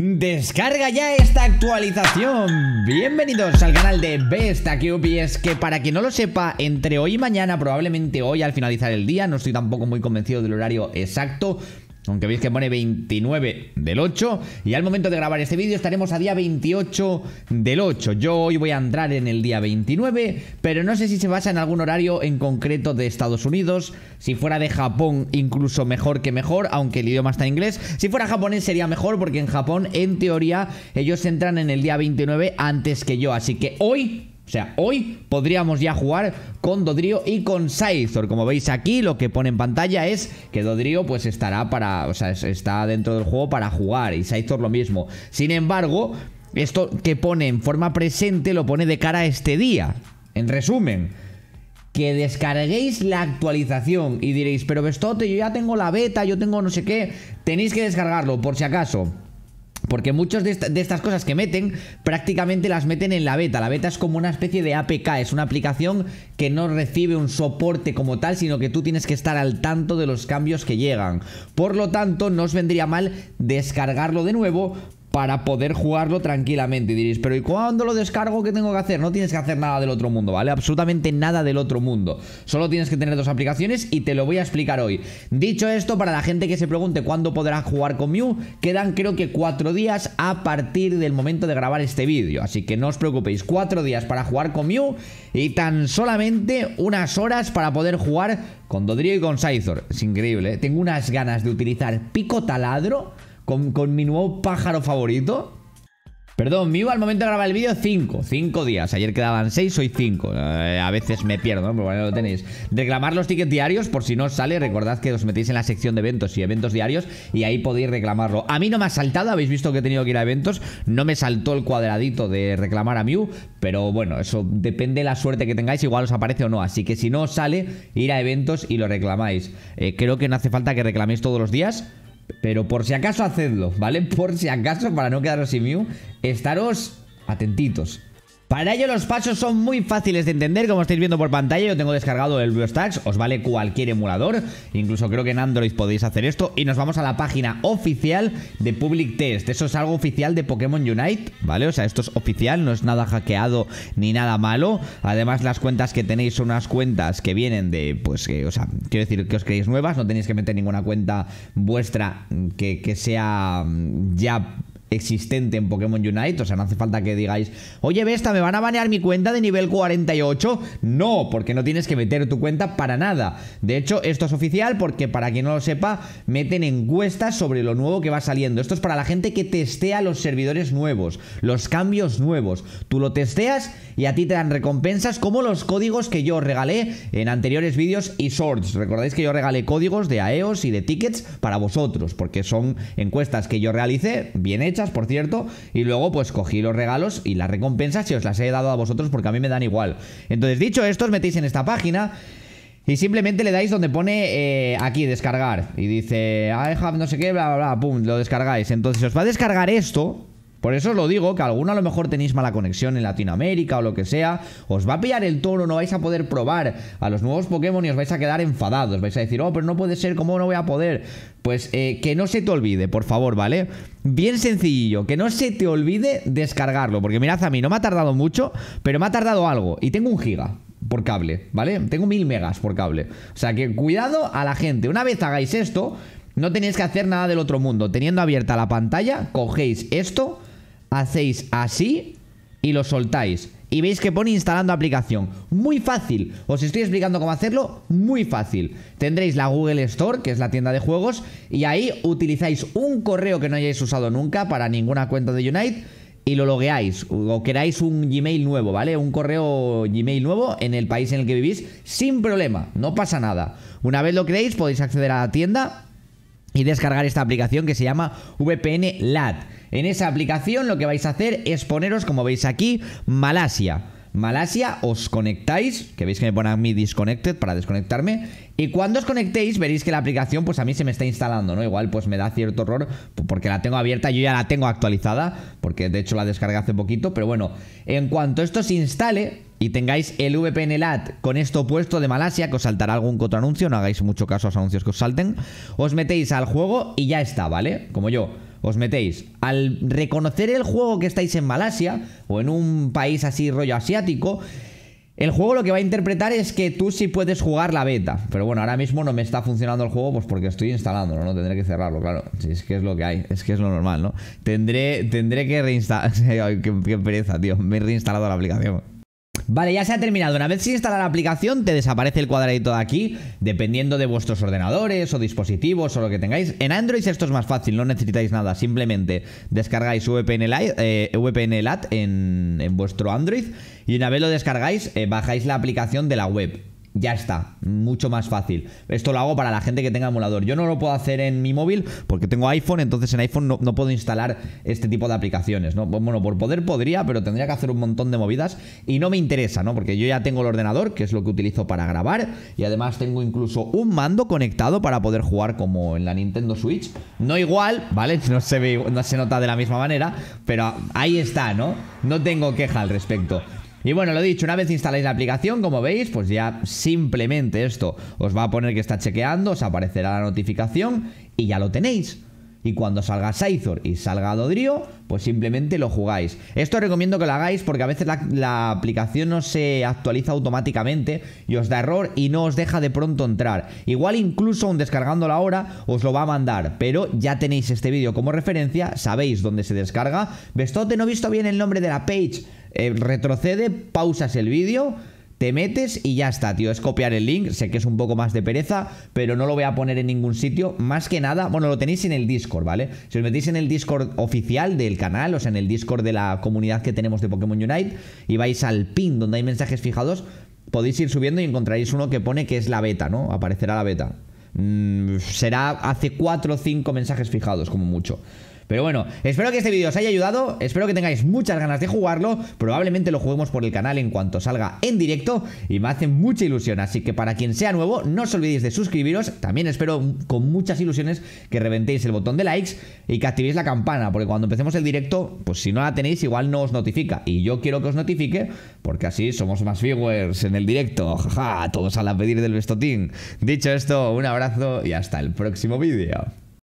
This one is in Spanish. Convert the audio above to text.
Descarga ya esta actualización. Bienvenidos al canal de BesttaCube. Y es que, para quien no lo sepa, entre hoy y mañana, probablemente hoy al finalizar el día, no estoy tampoco muy convencido del horario exacto, aunque veis que pone 29 del 8, y al momento de grabar este vídeo estaremos a día 28 del 8. Yo hoy voy a entrar en el día 29, pero no sé si se basa en algún horario en concreto de Estados Unidos. Si fuera de Japón, incluso mejor que mejor, aunque el idioma está en inglés. Si fuera japonés sería mejor, porque en Japón, en teoría, ellos entran en el día 29 antes que yo. Así que hoy... o sea, hoy podríamos ya jugar con Dodrio y con Scizor. Como veis aquí, lo que pone en pantalla es que Dodrio pues estará para... o sea, está dentro del juego para jugar, y Scizor lo mismo. Sin embargo, esto que pone en forma presente lo pone de cara a este día. En resumen, que descarguéis la actualización. Y diréis, pero Bestote, yo ya tengo la beta, yo tengo no sé qué. Tenéis que descargarlo, por si acaso. Porque muchas de estas cosas que meten, prácticamente las meten en la beta. La beta es como una especie de APK, es una aplicación que no recibe un soporte como tal, sino que tú tienes que estar al tanto de los cambios que llegan. Por lo tanto, no os vendría mal descargarlo de nuevo para poder jugarlo tranquilamente. Y diréis, pero ¿y cuándo lo descargo? ¿Qué tengo que hacer? No tienes que hacer nada del otro mundo, ¿vale? Absolutamente nada del otro mundo. Solo tienes que tener dos aplicaciones, y te lo voy a explicar hoy. Dicho esto, para la gente que se pregunte cuándo podrá jugar con Mew, quedan creo que 4 días a partir del momento de grabar este vídeo. Así que no os preocupéis, 4 días para jugar con Mew y tan solamente unas horas para poder jugar con Dodrio y con Scizor. Es increíble, ¿eh? Tengo unas ganas de utilizar Pico Taladro con mi nuevo pájaro favorito. Perdón, Mew al momento de grabar el vídeo 5 días, ayer quedaban 6, hoy 5. A veces me pierdo, ¿no? Pero bueno, lo tenéis. Reclamar los tickets diarios, por si no os sale. Recordad que os metéis en la sección de eventos y eventos diarios, y ahí podéis reclamarlo. A mí no me ha saltado, habéis visto que he tenido que ir a eventos. No me saltó el cuadradito de reclamar a Mew, pero bueno, eso depende de la suerte que tengáis, igual os aparece o no. Así que si no os sale, ir a eventos y lo reclamáis. Creo que no hace falta que reclaméis todos los días, pero por si acaso hacedlo, ¿vale? Por si acaso, para no quedaros sin Mew, estaros atentitos. Para ello los pasos son muy fáciles de entender, como estáis viendo por pantalla. Yo tengo descargado el BlueStacks, os vale cualquier emulador, incluso creo que en Android podéis hacer esto. Y nos vamos a la página oficial de Public Test. Eso es algo oficial de Pokémon Unite, ¿vale? O sea, esto es oficial, no es nada hackeado ni nada malo. Además, las cuentas que tenéis son unas cuentas que vienen de... pues que, o sea, quiero decir que os creéis nuevas. No tenéis que meter ninguna cuenta vuestra que sea ya... existente en Pokémon Unite. O sea, no hace falta que digáis, oye, Besta, ¿me van a banear mi cuenta de nivel 48? No, porque no tienes que meter tu cuenta para nada. De hecho, esto es oficial porque, para quien no lo sepa, meten encuestas sobre lo nuevo que va saliendo. Esto es para la gente que testea los servidores nuevos, los cambios nuevos. Tú lo testeas y a ti te dan recompensas, como los códigos que yo regalé en anteriores vídeos y shorts. Recordáis que yo regalé códigos de AEOS y de tickets para vosotros, porque son encuestas que yo realicé, bien hechas, por cierto, y luego pues cogí los regalos y las recompensas y os las he dado a vosotros, porque a mí me dan igual. Entonces, dicho esto, os metéis en esta página y simplemente le dais donde pone aquí descargar, y dice I have no sé qué, bla bla bla, pum, lo descargáis. Entonces os va a descargar esto. Por eso os lo digo, que alguno a lo mejor tenéis mala conexión en Latinoamérica o lo que sea, os va a pillar el toro, no vais a poder probar a los nuevos Pokémon y os vais a quedar enfadados. Vais a decir, oh, pero no puede ser, ¿cómo no voy a poder? Pues que no se te olvide, por favor, ¿vale? Bien sencillo, que no se te olvide descargarlo, porque mirad, a mí no me ha tardado mucho, pero me ha tardado algo, y tengo 1 giga. Por cable, ¿vale? Tengo 1000 megas por cable. O sea que cuidado a la gente. Una vez hagáis esto, no tenéis que hacer nada del otro mundo. Teniendo abierta la pantalla, cogéis esto, hacéis así y lo soltáis. Y veis que pone instalando aplicación. Muy fácil. Os estoy explicando cómo hacerlo. Muy fácil. Tendréis la Google Store, que es la tienda de juegos, y ahí utilizáis un correo que no hayáis usado nunca para ninguna cuenta de Unite, y lo logueáis, o queráis un Gmail nuevo, ¿vale? Un correo Gmail nuevo en el país en el que vivís, sin problema, no pasa nada. Una vez lo creéis, podéis acceder a la tienda y descargar esta aplicación que se llama VPN LAT. En esa aplicación lo que vais a hacer es poneros, como veis aquí, Malasia. Malasia, os conectáis, que veis que me pone a mí disconnected para desconectarme, y cuando os conectéis veréis que la aplicación pues a mí se me está instalando, ¿no? Igual pues me da cierto horror porque la tengo abierta, yo ya la tengo actualizada, porque de hecho la descargué hace poquito, pero bueno, en cuanto esto se instale y tengáis el VPN LAT con esto puesto de Malasia, que os saltará algún otro anuncio, no hagáis mucho caso a los anuncios que os salten, os metéis al juego y ya está, ¿vale? Como yo. os metéis, al reconocer el juego que estáis en Malasia o en un país así rollo asiático, el juego lo que va a interpretar es que tú sí puedes jugar la beta. Pero bueno, ahora mismo no me está funcionando el juego, pues porque estoy instalándolo, ¿no? Tendré que cerrarlo, claro. Si es que es lo que hay, es que es lo normal, ¿no? Tendré que reinstalar. Qué pereza, tío, me he reinstalado la aplicación. Vale, ya se ha terminado. Una vez se instala la aplicación, te desaparece el cuadradito de aquí, dependiendo de vuestros ordenadores o dispositivos o lo que tengáis. En Android esto es más fácil, no necesitáis nada. Simplemente descargáis VPN LAT en vuestro Android y una vez lo descargáis, bajáis la aplicación de la web. Ya está, mucho más fácil. Esto lo hago para la gente que tenga emulador. Yo no lo puedo hacer en mi móvil porque tengo iPhone. Entonces en iPhone no puedo instalar este tipo de aplicaciones, ¿no? Bueno, por poder podría, pero tendría que hacer un montón de movidas y no me interesa, ¿no? Porque yo ya tengo el ordenador, que es lo que utilizo para grabar, y además tengo incluso un mando conectado para poder jugar como en la Nintendo Switch. No igual, ¿vale? No se ve, no se nota de la misma manera, pero ahí está, ¿no? No tengo queja al respecto. Y bueno, lo dicho, una vez instaláis la aplicación, como veis, pues ya simplemente esto os va a poner que está chequeando, os aparecerá la notificación y ya lo tenéis. Y cuando salga Scizor y salga Dodrio, pues simplemente lo jugáis. Esto os recomiendo que lo hagáis porque a veces la aplicación no se actualiza automáticamente y os da error y no os deja de pronto entrar. Igual incluso aun descargándolo ahora os lo va a mandar, pero ya tenéis este vídeo como referencia, sabéis dónde se descarga. Bestote, no he visto bien el nombre de la page. Retrocede, pausas el vídeo, te metes y ya está, tío. Es copiar el link, sé que es un poco más de pereza, pero no lo voy a poner en ningún sitio. Más que nada, bueno, lo tenéis en el Discord, ¿vale? Si os metéis en el Discord oficial del canal, o sea, en el Discord de la comunidad que tenemos de Pokémon Unite, y vais al pin donde hay mensajes fijados, podéis ir subiendo y encontraréis uno que pone que es la beta, ¿no? Aparecerá la beta. Será hace 4 o 5 mensajes fijados, como mucho. Pero bueno, espero que este vídeo os haya ayudado, espero que tengáis muchas ganas de jugarlo, probablemente lo juguemos por el canal en cuanto salga en directo y me hace mucha ilusión, así que para quien sea nuevo no os olvidéis de suscribiros, también espero con muchas ilusiones que reventéis el botón de likes y que activéis la campana, porque cuando empecemos el directo, pues si no la tenéis igual no os notifica y yo quiero que os notifique porque así somos más viewers en el directo, jaja, todos a la pedir del bestotín. Dicho esto, un abrazo y hasta el próximo vídeo.